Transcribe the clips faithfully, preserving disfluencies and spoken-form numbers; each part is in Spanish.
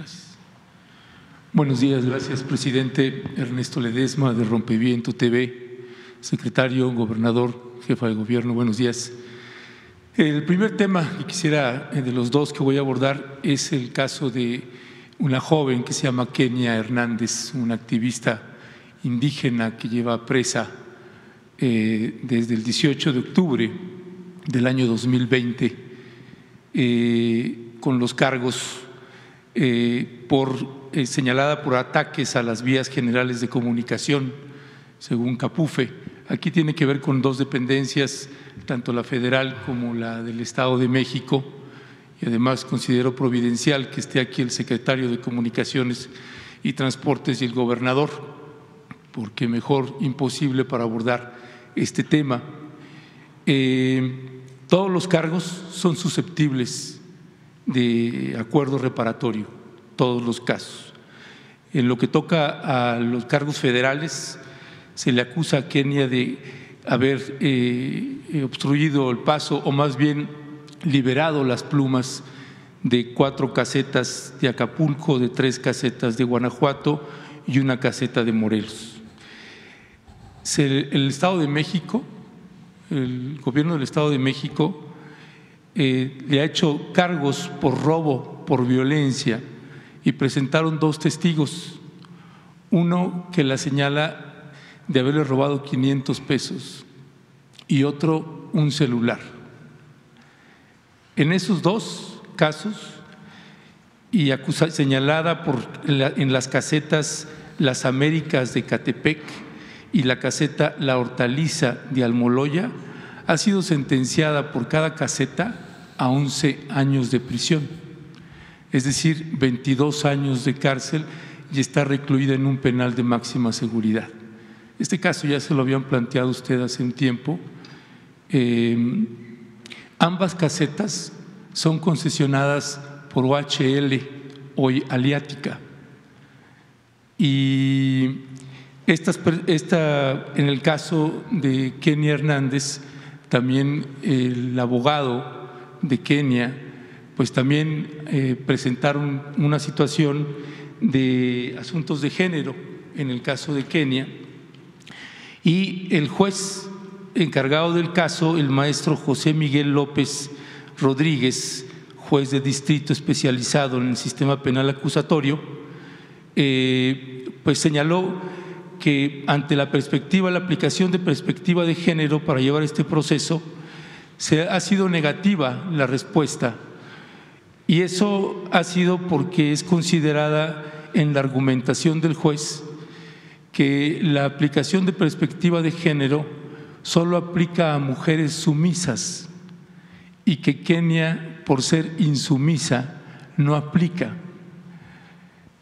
Gracias. Buenos días, gracias, presidente. Ernesto Ledesma, de Rompeviento T V, secretario, gobernador, jefa de gobierno, buenos días. El primer tema que quisiera, de los dos que voy a abordar, es el caso de una joven que se llama Kenia Hernández, una activista indígena que lleva presa eh, desde el dieciocho de octubre del año dos mil veinte eh, con los cargos eh, por… Eh, señalada por ataques a las vías generales de comunicación, según Capufe. Aquí tiene que ver con dos dependencias, tanto la federal como la del Estado de México, y además considero providencial que esté aquí el secretario de Comunicaciones y Transportes y el gobernador, porque mejor imposible para abordar este tema. Eh, todos los cargos son susceptibles de acuerdo reparatorio. Todos los casos. En lo que toca a los cargos federales, se le acusa a Kenia de haber eh, obstruido el paso o más bien liberado las plumas de cuatro casetas de Acapulco, de tres casetas de Guanajuato y una caseta de Morelos. El Estado de México, el gobierno del Estado de México eh, le ha hecho cargos por robo, por violencia, y presentaron dos testigos, uno que la señala de haberle robado quinientos pesos y otro un celular. En esos dos casos, y acusa, señalada por la, en las casetas Las Américas de Catepec y la caseta La Hortaliza de Almoloya, ha sido sentenciada por cada caseta a once años de prisión. Es decir, veintidós años de cárcel y está recluida en un penal de máxima seguridad. Este caso ya se lo habían planteado ustedes hace un tiempo. Eh, ambas casetas son concesionadas por O H L Aleatica. Y esta, esta, en el caso de Kenia Hernández, también el abogado de Kenia, pues también eh, presentaron una situación de asuntos de género en el caso de Kenia, y el juez encargado del caso, el maestro José Miguel López Rodríguez, juez de distrito especializado en el sistema penal acusatorio, eh, pues señaló que ante la perspectiva, la aplicación de perspectiva de género para llevar este proceso, se ha sido negativa la respuesta. Y eso ha sido porque es considerada en la argumentación del juez que la aplicación de perspectiva de género solo aplica a mujeres sumisas y que Kenia, por ser insumisa, no aplica.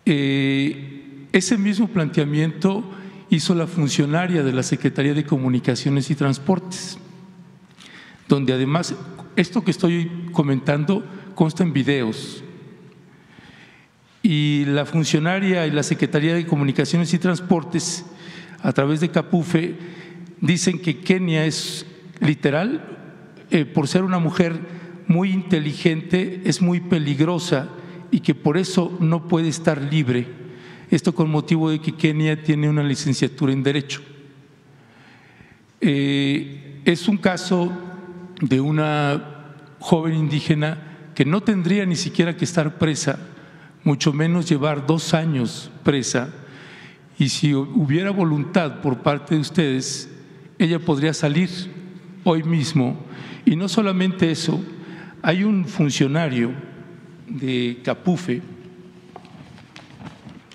Eh, ese mismo planteamiento hizo la funcionaria de la Secretaría de Comunicaciones y Transportes, donde además esto que estoy comentando consta en videos, y la funcionaria y la Secretaría de Comunicaciones y Transportes, a través de Capufe, dicen que Kenia es literal, eh, por ser una mujer muy inteligente, es muy peligrosa y que por eso no puede estar libre. Esto con motivo de que Kenia tiene una licenciatura en Derecho. Eh, es un caso de una joven indígena que no tendría ni siquiera que estar presa, mucho menos llevar dos años presa, y si hubiera voluntad por parte de ustedes, ella podría salir hoy mismo. Y no solamente eso, hay un funcionario de Capufe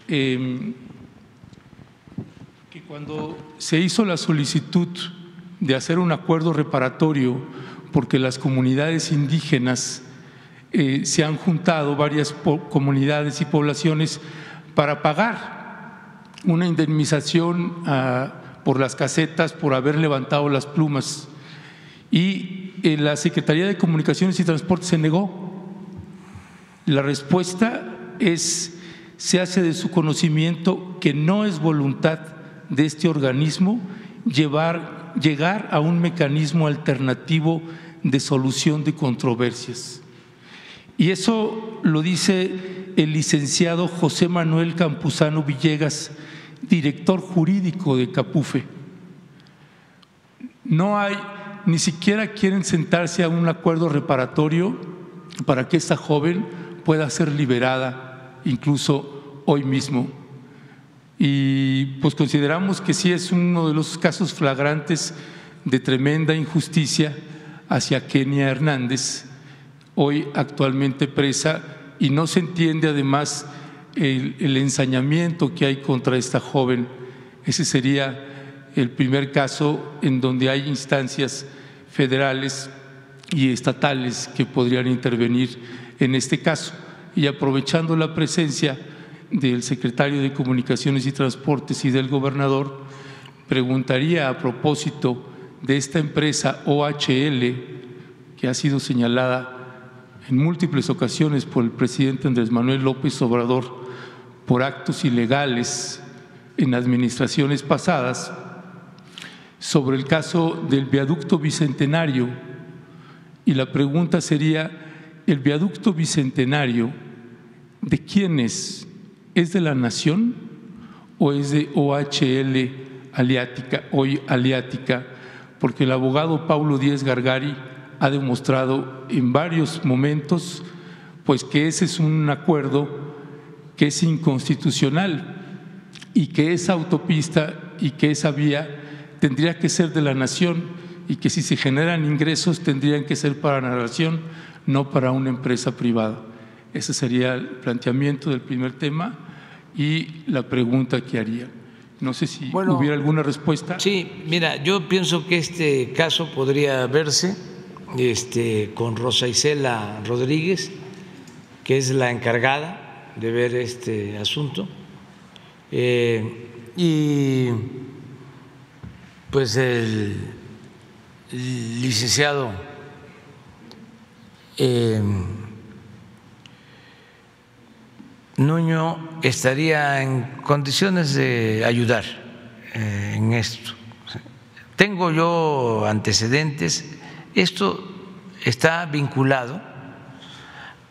eh, que cuando se hizo la solicitud de hacer un acuerdo reparatorio, porque las comunidades indígenas Eh, se han juntado varias comunidades y poblaciones para pagar una indemnización a, por las casetas, por haber levantado las plumas. Y eh, la Secretaría de Comunicaciones y Transportes se negó. La respuesta es, se hace de su conocimiento que no es voluntad de este organismo llevar, llegar a un mecanismo alternativo de solución de controversias. Y eso lo dice el licenciado José Manuel Campuzano Villegas, director jurídico de Capufe. No hay, ni siquiera quieren sentarse a un acuerdo reparatorio para que esta joven pueda ser liberada, incluso hoy mismo. Y pues consideramos que sí es uno de los casos flagrantes de tremenda injusticia hacia Kenia Hernández, hoy actualmente presa, y no se entiende además el, el ensañamiento que hay contra esta joven. Ese sería el primer caso en donde hay instancias federales y estatales que podrían intervenir en este caso. Y aprovechando la presencia del secretario de Comunicaciones y Transportes y del gobernador, preguntaría a propósito de esta empresa O H L, que ha sido señalada en múltiples ocasiones por el presidente Andrés Manuel López Obrador por actos ilegales en administraciones pasadas, sobre el caso del viaducto Bicentenario. Y la pregunta sería, ¿el viaducto Bicentenario de quién es? ¿Es de la nación o es de O H L-Aleatica, hoy Aleática? Porque el abogado Pablo Díez Gargari ha demostrado en varios momentos pues que ese es un acuerdo que es inconstitucional y que esa autopista y que esa vía tendría que ser de la nación, y que si se generan ingresos tendrían que ser para la nación, no para una empresa privada. Ese sería el planteamiento del primer tema y la pregunta que haría. No sé si bueno, hubiera alguna respuesta. Sí, mira, yo pienso que este caso podría verse este, con Rosa Isela Rodríguez, que es la encargada de ver este asunto. Eh, y pues el, el licenciado eh, Nuño estaría en condiciones de ayudar en esto. Tengo yo antecedentes. Esto está vinculado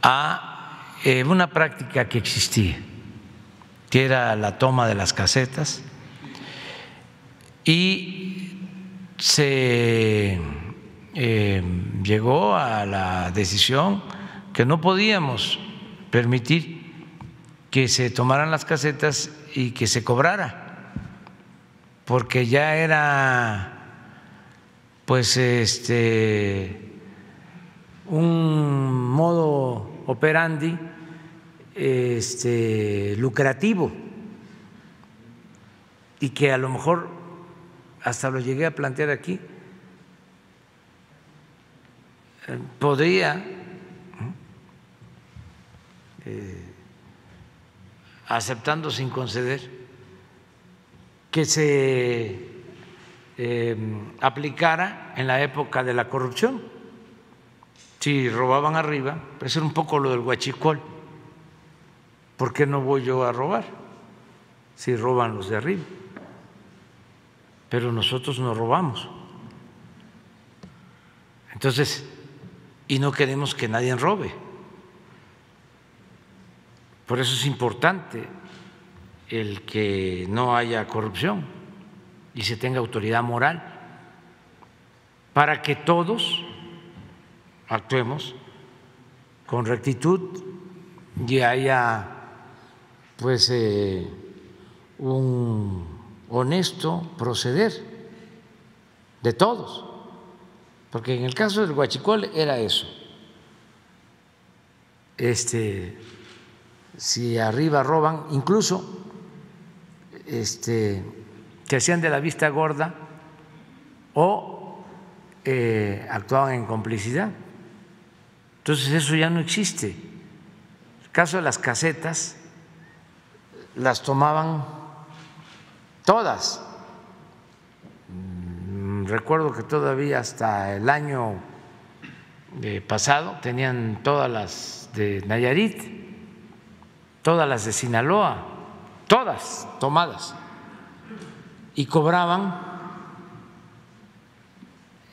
a una práctica que existía, que era la toma de las casetas, y se eh, llegó a la decisión que no podíamos permitir que se tomaran las casetas y que se cobrara, porque ya era pues este un modo operandi este, lucrativo, y que a lo mejor hasta lo llegué a plantear aquí, podría eh, aceptando sin conceder, que se eh, aplicara en la época de la corrupción. Si robaban arriba, pues era un poco lo del huachicol. ¿Por qué no voy yo a robar si roban los de arriba? Pero nosotros no robamos. Entonces, y no queremos que nadie robe. Por eso es importante el que no haya corrupción y se tenga autoridad moral, para que todos actuemos con rectitud y haya pues eh, un honesto proceder de todos, porque en el caso del huachicol era eso. Este Si arriba roban, incluso este, se hacían de la vista gorda o eh, actuaban en complicidad. Entonces eso ya no existe. En el caso de las casetas, las tomaban todas. Recuerdo que todavía hasta el año pasado tenían todas las de Nayarit, todas las de Sinaloa, todas tomadas, y cobraban,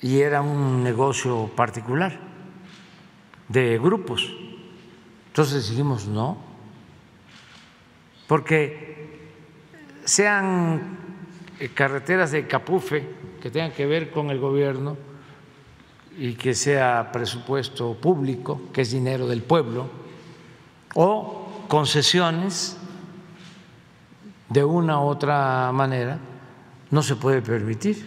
y era un negocio particular de grupos. Entonces dijimos no, porque sean carreteras de Capufe que tengan que ver con el gobierno y que sea presupuesto público, que es dinero del pueblo, o concesiones de una u otra manera, no se puede permitir.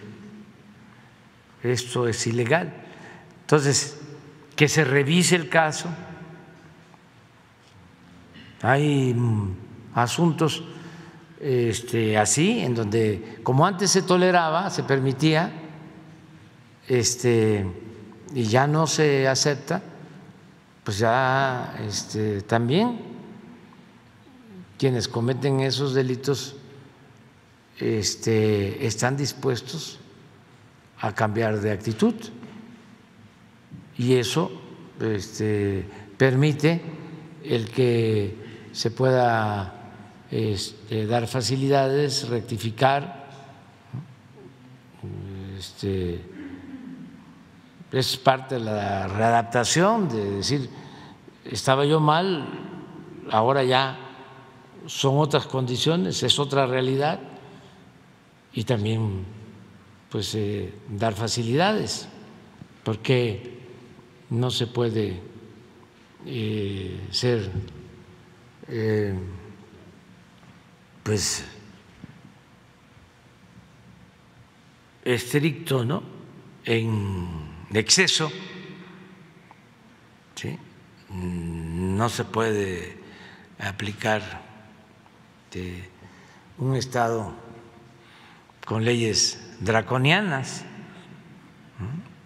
Esto es ilegal. Entonces, que se revise el caso. Hay asuntos este, así, en donde, como antes se toleraba, se permitía, este, y ya no se acepta, pues ya este, también quienes cometen esos delitos este, están dispuestos a cambiar de actitud, y eso este, permite el que se pueda este, dar facilidades, rectificar, este, es parte de la readaptación, de decir, estaba yo mal, ahora ya son otras condiciones, es otra realidad, y también pues eh, dar facilidades, porque no se puede eh, ser eh, pues estricto, ¿no?, en exceso, ¿sí? No se puede aplicar de un estado con leyes draconianas.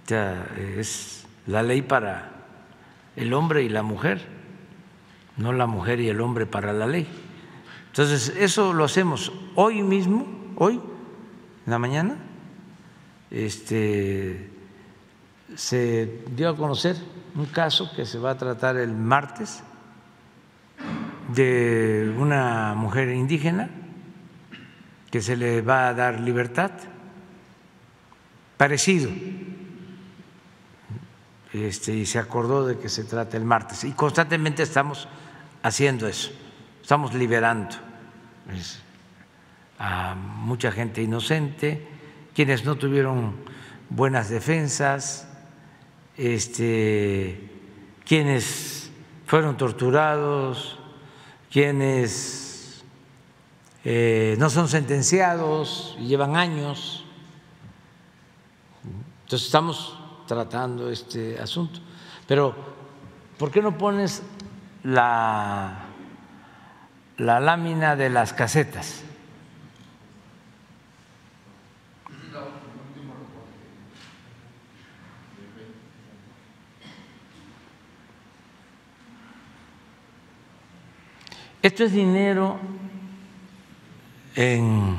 O sea, es la ley para el hombre y la mujer, no la mujer y el hombre para la ley. Entonces, eso lo hacemos hoy mismo, hoy, en la mañana, este, se dio a conocer un caso que se va a tratar el martes de una mujer indígena que se le va a dar libertad, parecido, este, y se acordó de que se trata el martes, y constantemente estamos haciendo eso, estamos liberando a mucha gente inocente, quienes no tuvieron buenas defensas, este, quienes fueron torturados, quienes eh, no son sentenciados y llevan años. Entonces estamos tratando este asunto. Pero, ¿por qué no pones la… la lámina de las casetas? Esto es dinero en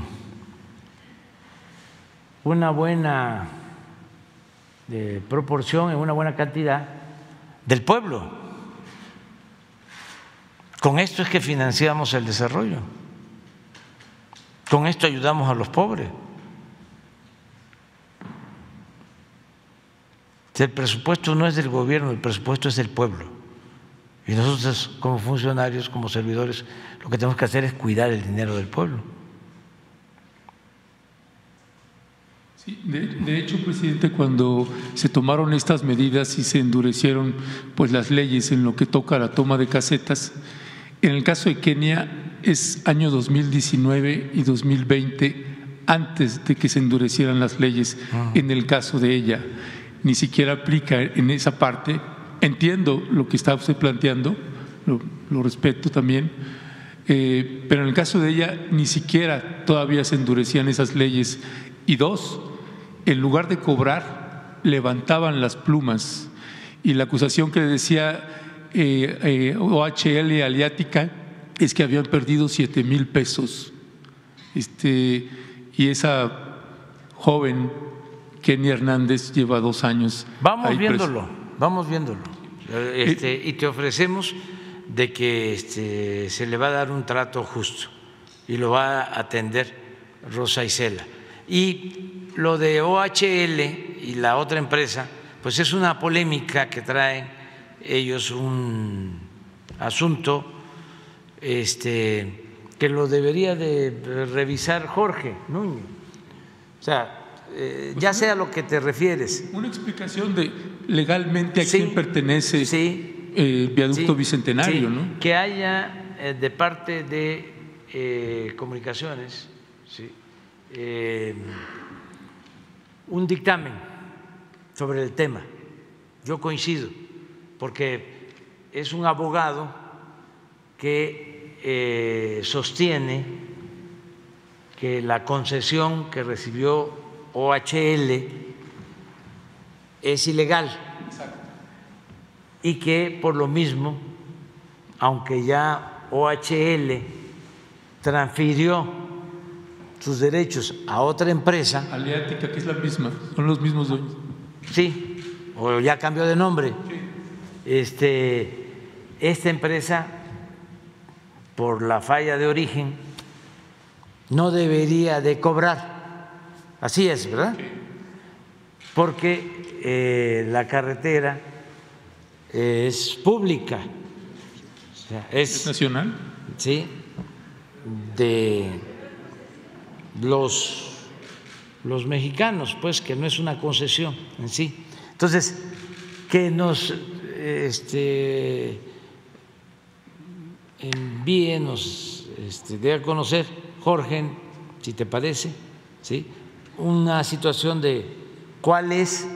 una buena de proporción, en una buena cantidad del pueblo. Con esto es que financiamos el desarrollo, con esto ayudamos a los pobres. El presupuesto no es del gobierno, el presupuesto es del pueblo. Y nosotros como funcionarios, como servidores, lo que tenemos que hacer es cuidar el dinero del pueblo. Sí, de, de hecho, presidente, cuando se tomaron estas medidas y se endurecieron pues, las leyes en lo que toca a la toma de casetas, en el caso de Kenia es año dos mil diecinueve y dos mil veinte antes de que se endurecieran las leyes. En el caso de ella ni siquiera aplica en esa parte. Entiendo lo que está usted planteando, lo, lo respeto también, eh, pero en el caso de ella ni siquiera todavía se endurecían esas leyes. Y dos, en lugar de cobrar, levantaban las plumas, y la acusación que le decía Eh, eh, O H L-Aleatica es que habían perdido siete mil pesos, este, y esa joven Kenia Hernández lleva dos años. Vamos viéndolo, presa. vamos viéndolo este, eh, y te ofrecemos de que este, se le va a dar un trato justo y lo va a atender Rosa Isela. Y lo de O H L y la otra empresa, pues es una polémica que traen ellos, un asunto este, que lo debería de revisar Jorge Nuño. O sea, eh, pues ya sea lo que te refieres. Una explicación de legalmente a sí, quién pertenece sí, el viaducto sí, bicentenario, sí, ¿no? Que haya eh, de parte de eh, comunicaciones sí, eh, un dictamen sobre el tema. Yo coincido, porque es un abogado que eh, sostiene que la concesión que recibió O H L es ilegal. Exacto. Y que por lo mismo, aunque ya O H L transfirió sus derechos a otra empresa… Aleatica, que es la misma, son los mismos dueños. Sí, o ya cambió de nombre. Sí. Este, esta empresa, por la falla de origen, no debería de cobrar. Así es, ¿verdad? Sí. Porque eh, la carretera es pública. O sea, es, ¿es nacional? Sí, de los, los mexicanos, pues, que no es una concesión en sí. Entonces, que nos este, envíe, nos este, dé a conocer, Jorge, si te parece, ¿sí?, una situación de cuál es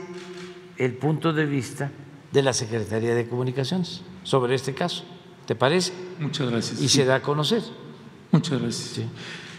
el punto de vista de la Secretaría de Comunicaciones sobre este caso. ¿Te parece? Muchas gracias. Y sí, se da a conocer. Muchas gracias. Sí.